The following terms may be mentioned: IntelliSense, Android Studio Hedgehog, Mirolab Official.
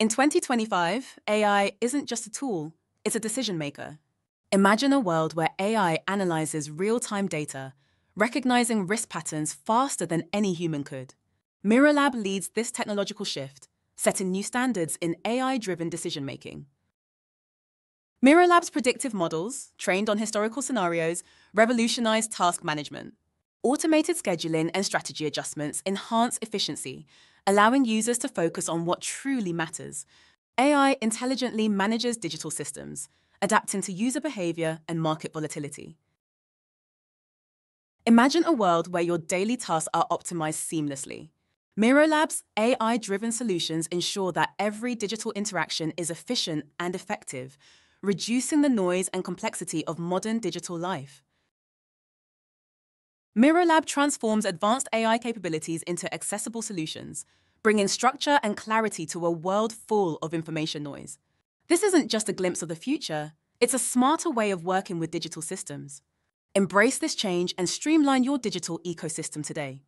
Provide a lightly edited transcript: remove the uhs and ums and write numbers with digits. In 2025, AI isn't just a tool, it's a decision maker. Imagine a world where AI analyzes real-time data, recognizing risk patterns faster than any human could. Mirolab leads this technological shift, setting new standards in AI-driven decision-making. Mirolab's predictive models, trained on historical scenarios, revolutionize task management. Automated scheduling and strategy adjustments enhance efficiency, allowing users to focus on what truly matters. AI intelligently manages digital systems, adapting to user behavior and market volatility. Imagine a world where your daily tasks are optimized seamlessly. Mirolab's AI-driven solutions ensure that every digital interaction is efficient and effective, reducing the noise and complexity of modern digital life. Mirolab transforms advanced AI capabilities into accessible solutions, bringing structure and clarity to a world full of information noise. This isn't just a glimpse of the future, it's a smarter way of working with digital systems. Embrace this change and streamline your digital ecosystem today.